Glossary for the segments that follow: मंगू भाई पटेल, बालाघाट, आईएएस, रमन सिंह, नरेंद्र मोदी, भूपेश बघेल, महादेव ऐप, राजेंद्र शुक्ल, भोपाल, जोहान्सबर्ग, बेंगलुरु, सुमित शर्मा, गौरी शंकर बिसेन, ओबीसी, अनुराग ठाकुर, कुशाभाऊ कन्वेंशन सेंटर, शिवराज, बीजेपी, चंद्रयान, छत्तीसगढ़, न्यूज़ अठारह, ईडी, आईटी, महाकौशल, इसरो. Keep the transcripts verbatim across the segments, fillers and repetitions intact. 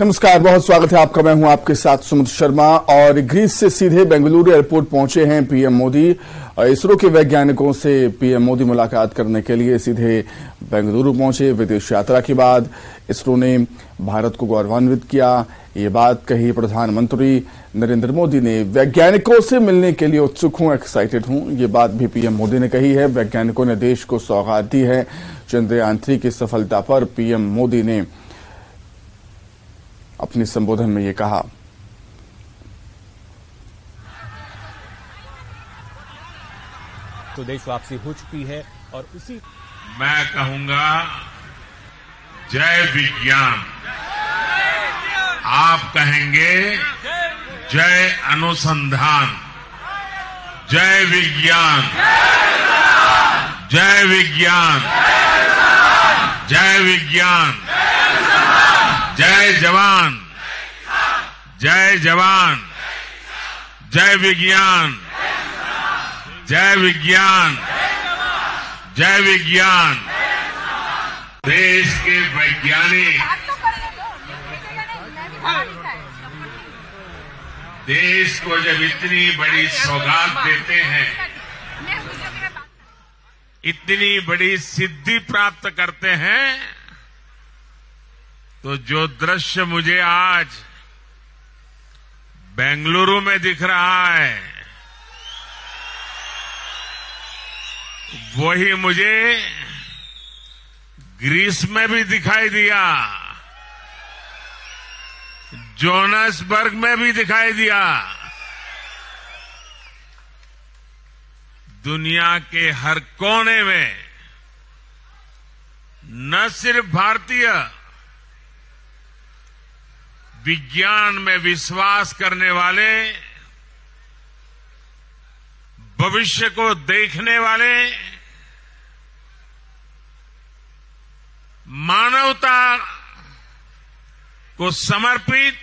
नमस्कार, बहुत स्वागत है आपका। मैं हूं आपके साथ सुमित शर्मा। और ग्रीस से सीधे बेंगलुरु एयरपोर्ट पहुंचे हैं पीएम मोदी। इसरो के वैज्ञानिकों से पीएम मोदी मुलाकात करने के लिए सीधे बेंगलुरु पहुंचे। विदेश यात्रा के बाद इसरो ने भारत को गौरवान्वित किया, ये बात कही प्रधानमंत्री नरेंद्र मोदी ने। वैज्ञानिकों से मिलने के लिए उत्सुक हूं, एक्साइटेड हूं, ये बात भी पीएम मोदी ने कही है। वैज्ञानिकों ने देश को सौगात दी है। चंद्रयान थ्री की सफलता पर पीएम मोदी ने अपने संबोधन में ये कहा। तो देश वापसी हो चुकी है और उसी मैं कहूंगा जय विज्ञान, आप कहेंगे जय अनुसंधान, जय विज्ञान, जय विज्ञान, जय विज्ञान, जय जवान, जय जवान, जय विज्ञान, जय विज्ञान, जय विज्ञान। देश के वैज्ञानिक, देश को जब इतनी बड़ी सौगात देते हैं, इतनी बड़ी सिद्धि प्राप्त करते हैं, तो जो दृश्य मुझे आज बेंगलुरु में दिख रहा है, वही मुझे ग्रीस में भी दिखाई दिया, जोहान्सबर्ग में भी दिखाई दिया। दुनिया के हर कोने में न सिर्फ भारतीय विज्ञान में विश्वास करने वाले, भविष्य को देखने वाले, मानवता को समर्पित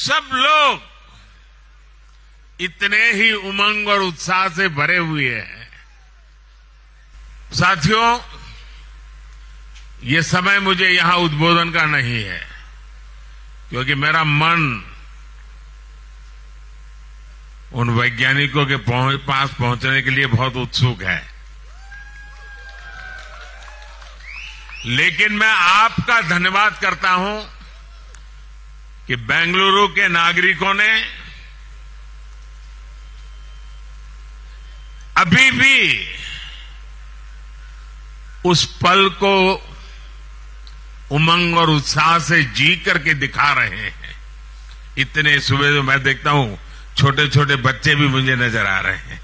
सब लोग इतने ही उमंग और उत्साह से भरे हुए हैं। साथियों, ये समय मुझे यहां उद्बोधन का नहीं है, क्योंकि मेरा मन उन वैज्ञानिकों के पास पहुंचने के लिए बहुत उत्सुक है। लेकिन मैं आपका धन्यवाद करता हूं कि बेंगलुरु के नागरिकों ने अभी भी उस पल को उमंग और उत्साह से जी करके दिखा रहे हैं। इतने सुबह से मैं देखता हूं छोटे छोटे बच्चे भी मुझे नजर आ रहे हैं।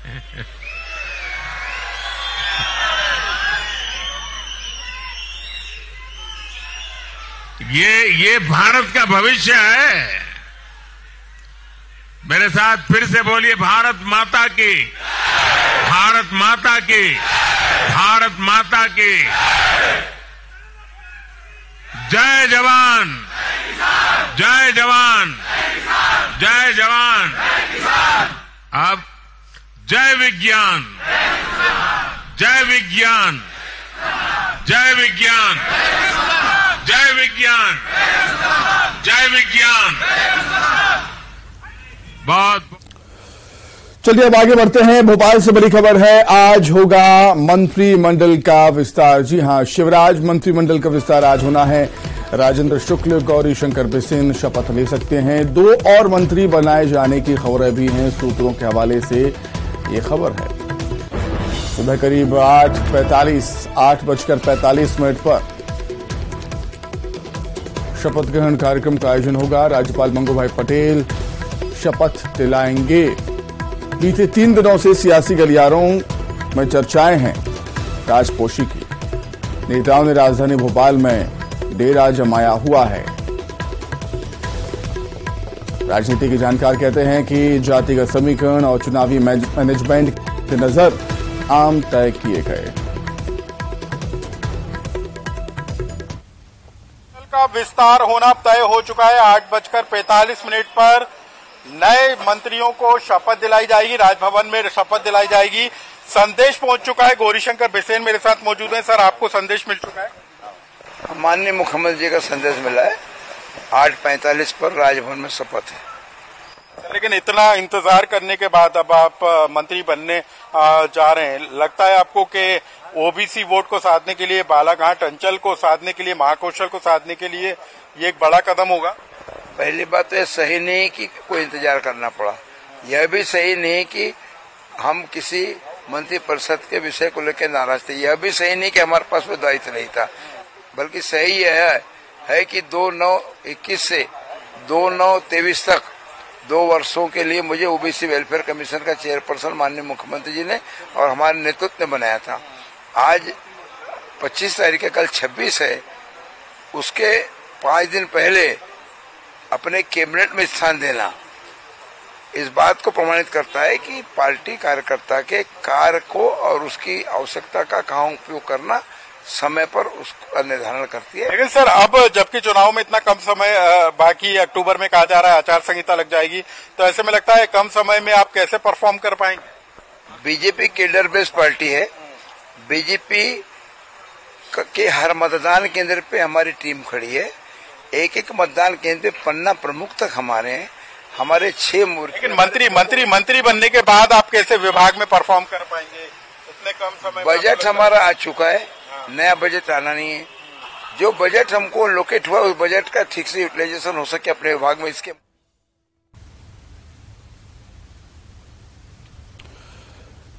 ये ये भारत का भविष्य है। मेरे साथ फिर से बोलिए, भारत माता की, भारत माता की, भारत माता की। जय जवान, जय जवान, जय जवान। अब जय विज्ञान, जय विज्ञान, जय विज्ञान, जय विज्ञान, जय विज्ञान। बहुत चलिए अब आगे बढ़ते हैं। भोपाल से बड़ी खबर है, आज होगा मंत्रिमंडल का विस्तार। जी हां, शिवराज मंत्रिमंडल का विस्तार आज होना है। राजेंद्र शुक्ल, गौरी शंकर बिसेन शपथ ले सकते हैं। दो और मंत्री बनाए जाने की खबरें भी हैं, सूत्रों के हवाले से ये खबर है। सुबह करीब आठ पैंतालीस आठ बजकर पैंतालीस मिनट पर शपथ ग्रहण कार्यक्रम का आयोजन होगा। राज्यपाल मंगू भाई पटेल शपथ दिलाएंगे। बीते तीन दिनों से सियासी गलियारों में चर्चाएं हैं ताजपोशी की। नेताओं ने राजधानी भोपाल में डेरा जमाया हुआ है। राजनीति के जानकार कहते हैं कि जातिगत समीकरण और चुनावी मैनेजमेंट के नजर आम तय किए गए। का विस्तार होना तय हो चुका है। आठ बजकर पैंतालीस मिनट पर नए मंत्रियों को शपथ दिलाई जाएगी, राजभवन में शपथ दिलाई जाएगी। संदेश पहुंच चुका है। गौरीशंकर बिसेन मेरे साथ मौजूद हैं। सर, आपको संदेश मिल चुका है? माननीय मुख्यमंत्री जी का संदेश मिला है। आठ पैंतालीस पर राजभवन में शपथ है। लेकिन इतना इंतजार करने के बाद अब आप मंत्री बनने जा रहे हैं, लगता है आपको कि ओबीसी वोट को साधने के लिए, बालाघाट अंचल को साधने के लिए, महाकौशल को साधने के लिए ये एक बड़ा कदम होगा? पहली बात तो ये सही नहीं कि कोई इंतजार करना पड़ा, यह भी सही नहीं कि हम किसी मंत्रिपरिषद के विषय को लेकर नाराज थे, यह भी सही नहीं कि हमारे पास वो दायित्व नहीं था, बल्कि सही यह है, है कि दो नौ इक्कीस से दो नौ तेईस तक दो वर्षों के लिए मुझे ओबीसी वेलफेयर कमीशन का चेयरपर्सन माननीय मुख्यमंत्री जी ने और हमारे नेतृत्व ने बनाया था। आज पच्चीस तारीख है, कल छब्बीस है, उसके पाँच दिन पहले अपने कैबिनेट में स्थान देना इस बात को प्रमाणित करता है कि पार्टी कार्यकर्ता के कार्य को और उसकी आवश्यकता का कहाँ उपयोग करना समय पर उसका निर्धारण करती है। लेकिन सर अब जबकि चुनाव में इतना कम समय बाकी, अक्टूबर में कहा जा रहा है आचार संहिता लग जाएगी, तो ऐसे में लगता है कम समय में आप कैसे परफॉर्म कर पाएंगे? बीजेपी कैडर बेस्ड पार्टी है, बीजेपी के हर मतदान केंद्र पे हमारी टीम खड़ी है, एक एक मतदान केंद्र पे पन्ना प्रमुख तक हमारे हैं, हमारे छह मोर्चे। लेकिन मंत्री मंत्री मंत्री बनने के बाद आप कैसे विभाग में परफॉर्म कर पाएंगे इतने कम समय? बजट हमारा आ चुका है, नया बजट आना नहीं है, जो बजट हमको लोकेट हुआ उस बजट का ठीक से यूटिलाइजेशन हो सके अपने विभाग में। इसके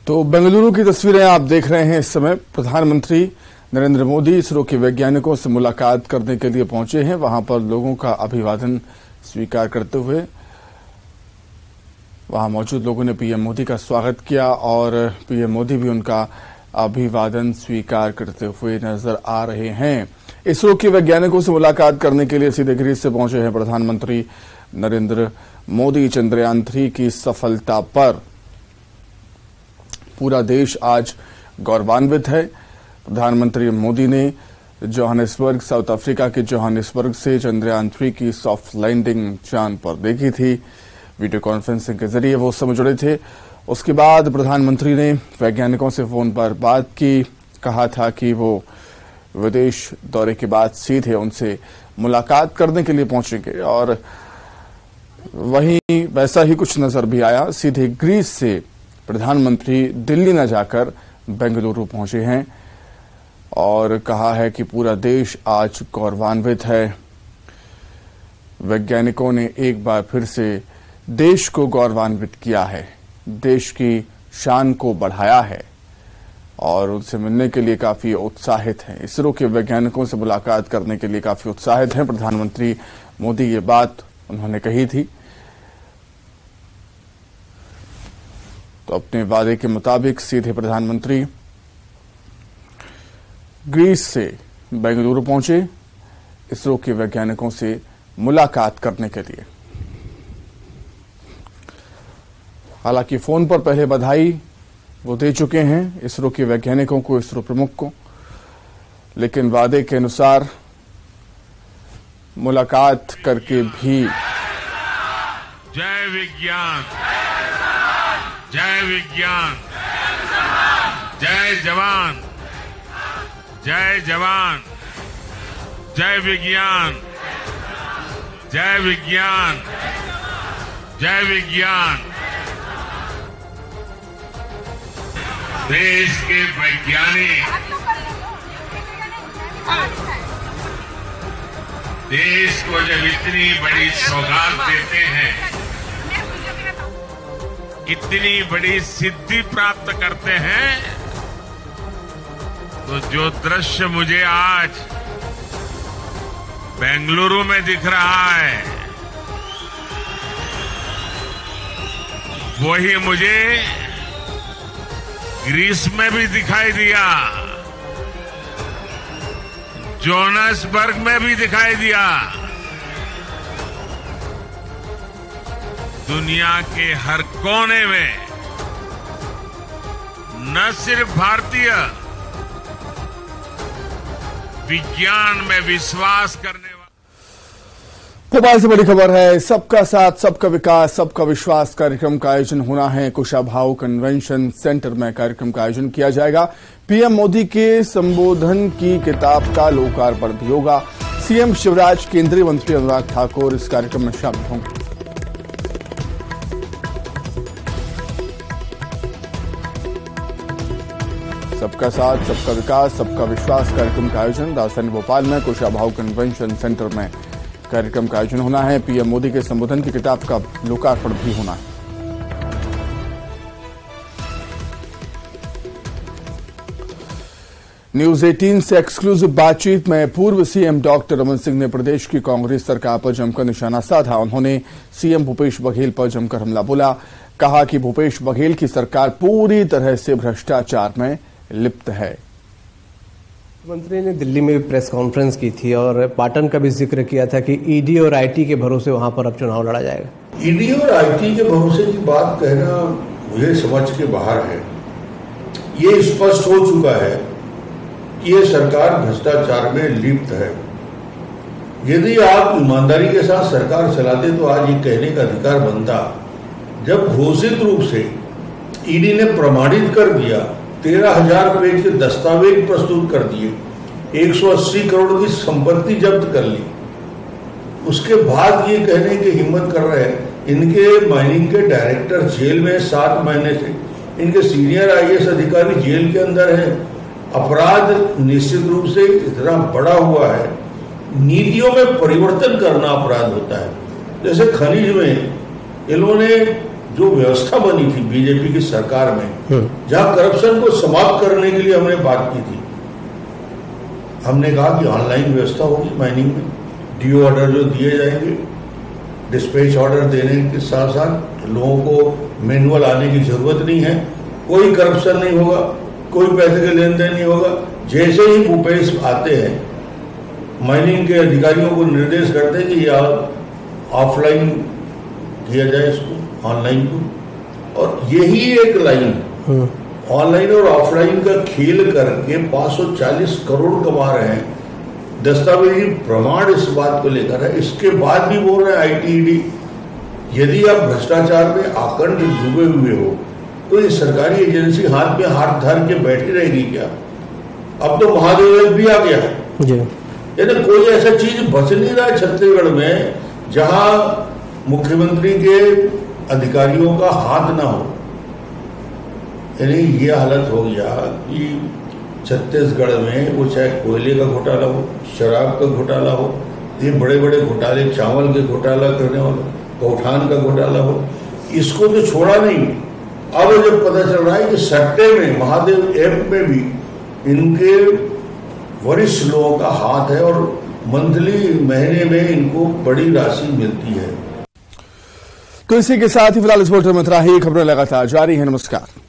तो बेंगलुरु की तस्वीरें आप देख रहे हैं। इस समय प्रधानमंत्री नरेंद्र मोदी इसरो के वैज्ञानिकों से मुलाकात करने के लिए पहुंचे हैं। वहां पर लोगों का अभिवादन स्वीकार करते हुए वहां मौजूद लोगों ने पीएम मोदी का स्वागत किया और पीएम मोदी भी उनका अभिवादन स्वीकार करते हुए नजर आ रहे हैं। इसरो के वैज्ञानिकों से मुलाकात करने के लिए सीधे ग्रीस से पहुंचे हैं प्रधानमंत्री नरेंद्र मोदी। चंद्रयान थ्री की सफलता पर पूरा देश आज गौरवान्वित है। प्रधानमंत्री मोदी ने जोहानिसबर्ग, साउथ अफ्रीका के जोहानिसबर्ग से चंद्रयान थ्री की सॉफ्ट लैंडिंग चांद पर देखी थी। वीडियो कॉन्फ्रेंसिंग के जरिए वो समय जुड़े थे। उसके बाद प्रधानमंत्री ने वैज्ञानिकों से फोन पर बात की। कहा था कि वो विदेश दौरे के बाद सीधे उनसे मुलाकात करने के लिए पहुंचेंगे और वहीं वैसा ही कुछ नजर भी आया। सीधे ग्रीस से प्रधानमंत्री दिल्ली न जाकर बेंगलुरु पहुंचे हैं और कहा है कि पूरा देश आज गौरवान्वित है। वैज्ञानिकों ने एक बार फिर से देश को गौरवान्वित किया है, देश की शान को बढ़ाया है और उनसे मिलने के लिए काफी उत्साहित हैं। इसरो के वैज्ञानिकों से मुलाकात करने के लिए काफी उत्साहित हैं प्रधानमंत्री मोदी, ये बात उन्होंने कही थी। तो अपने वादे के मुताबिक सीधे प्रधानमंत्री ग्रीस से बेंगलुरु पहुंचे इसरो के वैज्ञानिकों से मुलाकात करने के लिए। हालांकि फोन पर पहले बधाई वो दे चुके हैं इसरो के वैज्ञानिकों को, इसरो प्रमुख को, लेकिन वादे के अनुसार मुलाकात करके भी जय विज्ञान, जय विज्ञान, जय जवान, जय जवान, जय विज्ञान, जय विज्ञान, जय विज्ञान। देश के वैज्ञानिक देश को जब इतनी बड़ी सौगात देते हैं, इतनी बड़ी सिद्धि प्राप्त करते हैं, तो जो दृश्य मुझे आज बेंगलुरु में दिख रहा है वही मुझे ग्रीस में भी दिखाई दिया, जोहान्सबर्ग में भी दिखाई दिया। दुनिया के हर कोने में न सिर्फ भारतीय विज्ञान में विश्वास करने वाले। भोपाल से बड़ी खबर है। सबका साथ सबका विकास सबका विश्वास कार्यक्रम का आयोजन होना है। कुशाभाऊ कन्वेंशन सेंटर में कार्यक्रम का आयोजन किया जाएगा। पीएम मोदी के संबोधन की किताब का लोकार्पण भी होगा। सीएम शिवराज, केंद्रीय मंत्री अनुराग ठाकुर इस कार्यक्रम में शामिल होंगे। सबका साथ सबका विकास सबका विश्वास कार्यक्रम का आयोजन राजधानी भोपाल में कुशाभाऊ कन्वेंशन सेंटर में कार्यक्रम का आयोजन होना है। पीएम मोदी के संबोधन की किताब का लोकार्पण भी होना है। न्यूज़ अठारह से एक्सक्लूसिव बातचीत में पूर्व सीएम डॉक्टर रमन सिंह ने प्रदेश की कांग्रेस सरकार पर जमकर निशाना साधा। उन्होंने सीएम भूपेश बघेल पर जमकर हमला बोला। कहा कि भूपेश बघेल की सरकार पूरी तरह से भ्रष्टाचार में लिप्त है। मंत्री ने दिल्ली में भी प्रेस कॉन्फ्रेंस की थी और पाटन का भी जिक्र किया था कि ईडी और आईटी के भरोसे वहां पर अब चुनाव लड़ा जाएगा। ईडी और आईटी के भरोसे की बात कहना मुझे समझ के बाहर है। ये स्पष्ट हो चुका है कि ये सरकार भ्रष्टाचार में लिप्त है। यदि आप ईमानदारी के साथ सरकार चलाते तो आज ये कहने का अधिकार बनता। जब घोषित रूप से ईडी ने प्रमाणित कर दिया, तेरह हजार पेज के दस्तावेज प्रस्तुत कर दिए, एक सौ अस्सी करोड़ की संपत्ति जब्त कर ली, उसके बाद ये कहने की हिम्मत कर रहे हैं। इनके माइनिंग के डायरेक्टर जेल में सात महीने से, इनके सीनियर आईएएस अधिकारी जेल के अंदर है। अपराध निश्चित रूप से इतना बड़ा हुआ है। नीतियों में परिवर्तन करना अपराध होता है। जैसे खनिज में इन्होंने जो व्यवस्था बनी थी बीजेपी की सरकार में, जहां करप्शन को समाप्त करने के लिए हमने बात की थी, हमने कहा कि ऑनलाइन व्यवस्था होगी माइनिंग में, डीओ ऑर्डर जो दिए जाएंगे, डिस्पैच ऑर्डर देने के साथ साथ लोगों को मैनुअल आने की जरूरत नहीं है, कोई करप्शन नहीं होगा, कोई पैसे के लेन देन नहीं होगा। जैसे ही भूपेश आते हैं, माइनिंग के अधिकारियों को निर्देश करते हैं कि यह ऑफलाइन किया जाए इसको, ऑनलाइन को। और यही एक लाइन ऑनलाइन और ऑफलाइन का खेल करके पाँच सौ चालीस करोड़ कमा रहे हैं। दस्तावेजी प्रमाण इस बात को लेकर है। इसके बाद भी बोल रहे हैं आईटीडी। यदि आप भ्रष्टाचार में आकंठ डूबे हुए हो तो ये सरकारी एजेंसी हाथ में हाथ धर के बैठी रहेगी क्या? अब तो महादेव भी आ गया जी। यानी कोई ऐसा चीज बच नहीं रहा छत्तीसगढ़ में जहाँ मुख्यमंत्री के अधिकारियों का हाथ ना हो। यानी ये हालत हो गया कि छत्तीसगढ़ में वो चाहे कोयले का घोटाला हो, शराब का घोटाला हो, ये बड़े बड़े घोटाले, चावल के घोटाला करने वाले, गौठान का घोटाला हो, इसको तो छोड़ा नहीं। अब जब पता चल रहा है कि सट्टे में महादेव ऐप में भी इनके वरिष्ठ लोगों का हाथ है और मंथली महीने में इनको बड़ी राशि मिलती है। तो इसी के साथ ही फिलहाल इस बोर्ड में इतना ही। खबरें लगातार जारी है। नमस्कार।